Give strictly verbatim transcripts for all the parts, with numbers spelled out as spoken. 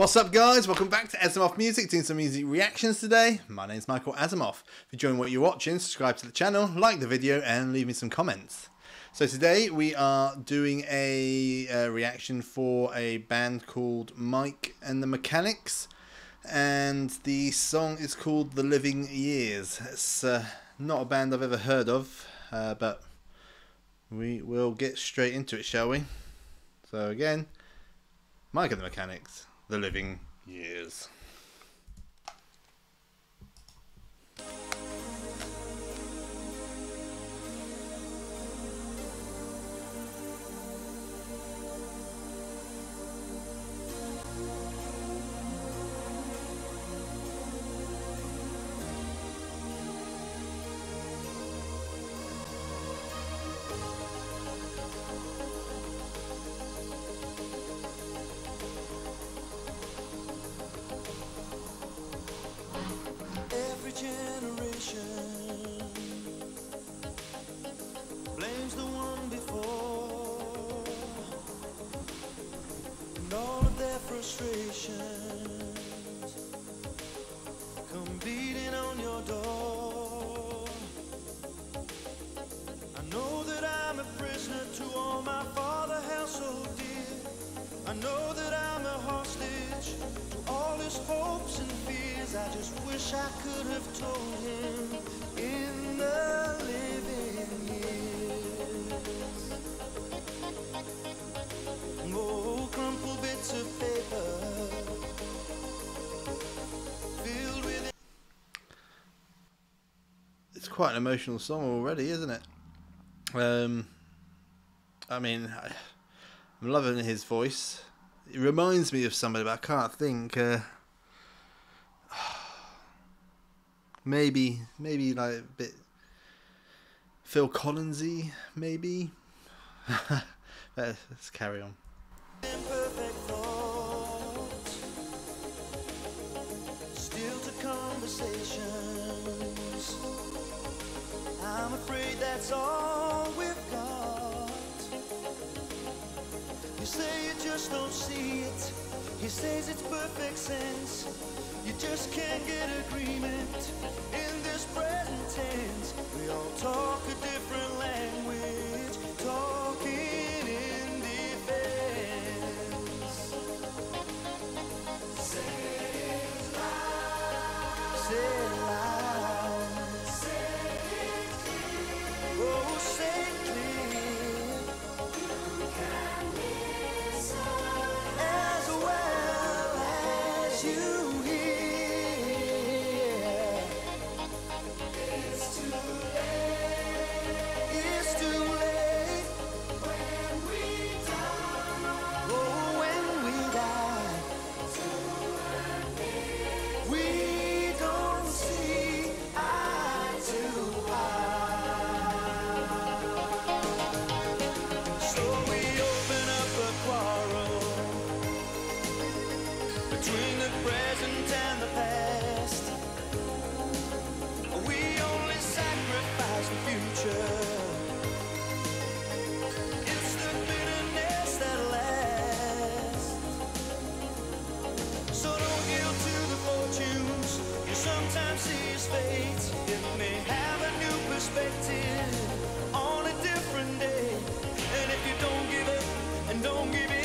What's up, guys? Welcome back to Azimov Music, doing some music reactions today. My name's Michael Azimov. If you're enjoying what you're watching, subscribe to the channel, like the video, and leave me some comments. So today we are doing a uh, reaction for a band called Mike and the Mechanics, and the song is called The Living Years. It's uh, not a band I've ever heard of, uh, but we will get straight into it, shall we? So again, Mike and the Mechanics. The Living Years. Frustrations come beating on your door. I know that I'm a prisoner to all my father held so dear. I know that I'm a hostage to all his hopes and fears. I just wish I could have told him in the living years. Oh, crumpled bits of paper. It's quite an emotional song already, isn't it? Um, I mean, I, I'm loving his voice. It reminds me of somebody, but I can't think. Uh, maybe, maybe like a bit Phil Collins-y, maybe. let's, let's carry on. Conversations. I'm afraid that's all we've got. You say you just don't see it. He says it's perfect sense. You just can't get agreement in this present tense. We all talk a different language, talking in defense. Say Say it loud, say it clear, oh say it clear, you can listen as well as you hear, it's too late, it's too late, when we die, oh when we die, to and we between the present and the past, we only sacrifice the future. It's the bitterness that lasts. So don't yield to the fortunes you sometimes see as fate. It may have a new perspective on a different day. And if you don't give up and don't give in,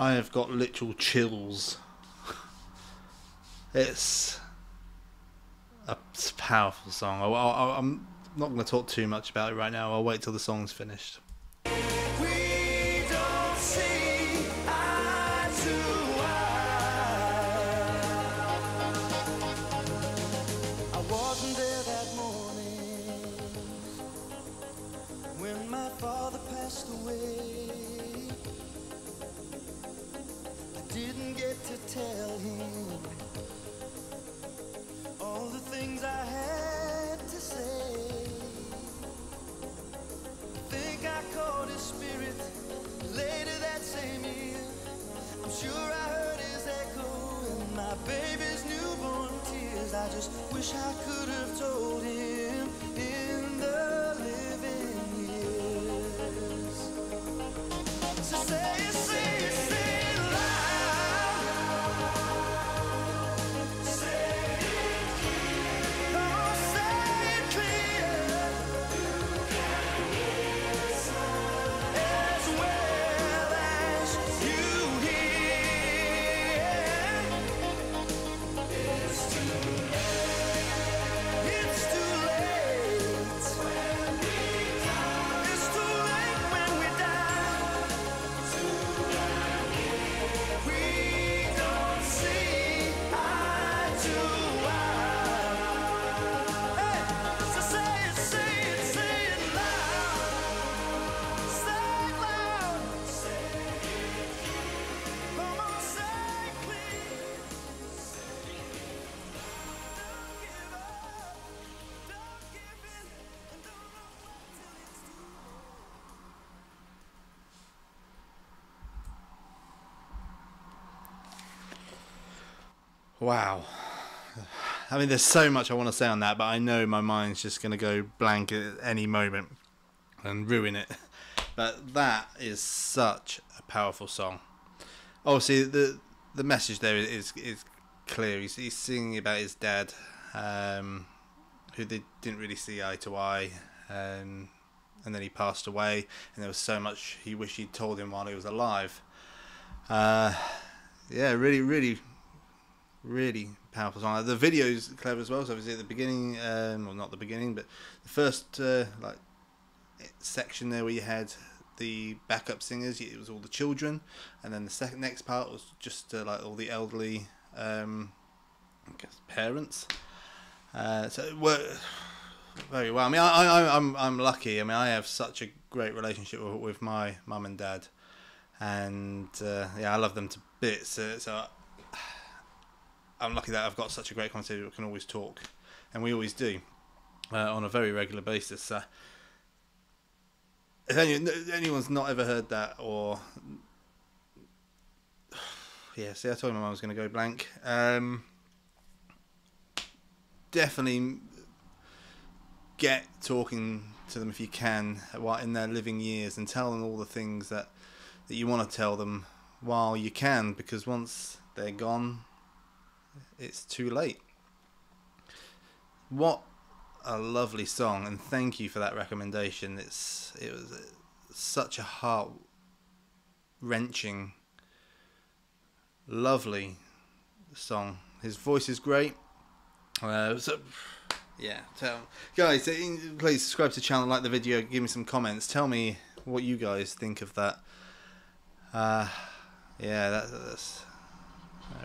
I have got literal chills. It's a powerful song. I, I, I'm not going to talk too much about it right now. I'll wait till the song's finished. I wasn't there that morning hand. All the things I had to say. Think I caught his spirit later that same year. I'm sure I heard his echo in my baby's newborn tears. I just wish I could have told him in the living years. So say it, say it, say it loud. Say it clear. Oh, say it clear. You can hear the sound as well as you hear. It's too late. It's too late when we die. It's too late when we die. We don't see eye to eye. Hey, so say it, say it, say it loud. Say it loud. Say it clear. Come on, say it clear. Say it loud. Don't give up. Don't give in. And don't know what till it's too late. Wow. I mean, there's so much I want to say on that, but I know my mind's just going to go blank at any moment and ruin it. But that is such a powerful song. Obviously, the the message there is is clear. He's, he's singing about his dad, um, who they didn't really see eye to eye, um, and then he passed away, and there was so much he wished he'd told him while he was alive. Uh, yeah, really, really... really powerful song. The video's clever as well. So obviously at the beginning, um, well, not the beginning, but the first uh, like section there where you had the backup singers, it was all the children, and then the second next part was just uh, like all the elderly, um, I guess parents. Uh, so it worked very well. I mean, I, I, I'm I'm lucky. I mean, I have such a great relationship with, with my mum and dad, and uh, yeah, I love them to bits. So, so I, I'm lucky that I've got such a great conversation that we can always talk, and we always do, uh, on a very regular basis. Uh, if any, anyone's not ever heard that, or yeah, see, I told my mum I was going to go blank. Um, definitely get talking to them if you can while in their living years, and tell them all the things that that you want to tell them while you can, because once they're gone, it's too late. What a lovely song, and thank you for that recommendation. It's it was a, such a heart wrenching, lovely song. His voice is great. Uh, so yeah, tell guys, please subscribe to the channel, like the video, give me some comments. Tell me what you guys think of that. Uh, yeah, that, that's.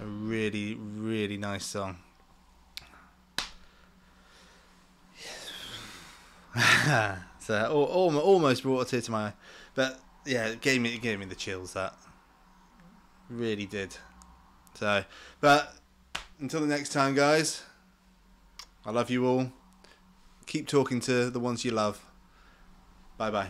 A really, really nice song. So almost brought a tear to my eye, but yeah, it gave me it gave me the chills. That really did. So, but until the next time, guys, I love you all. Keep talking to the ones you love. Bye bye.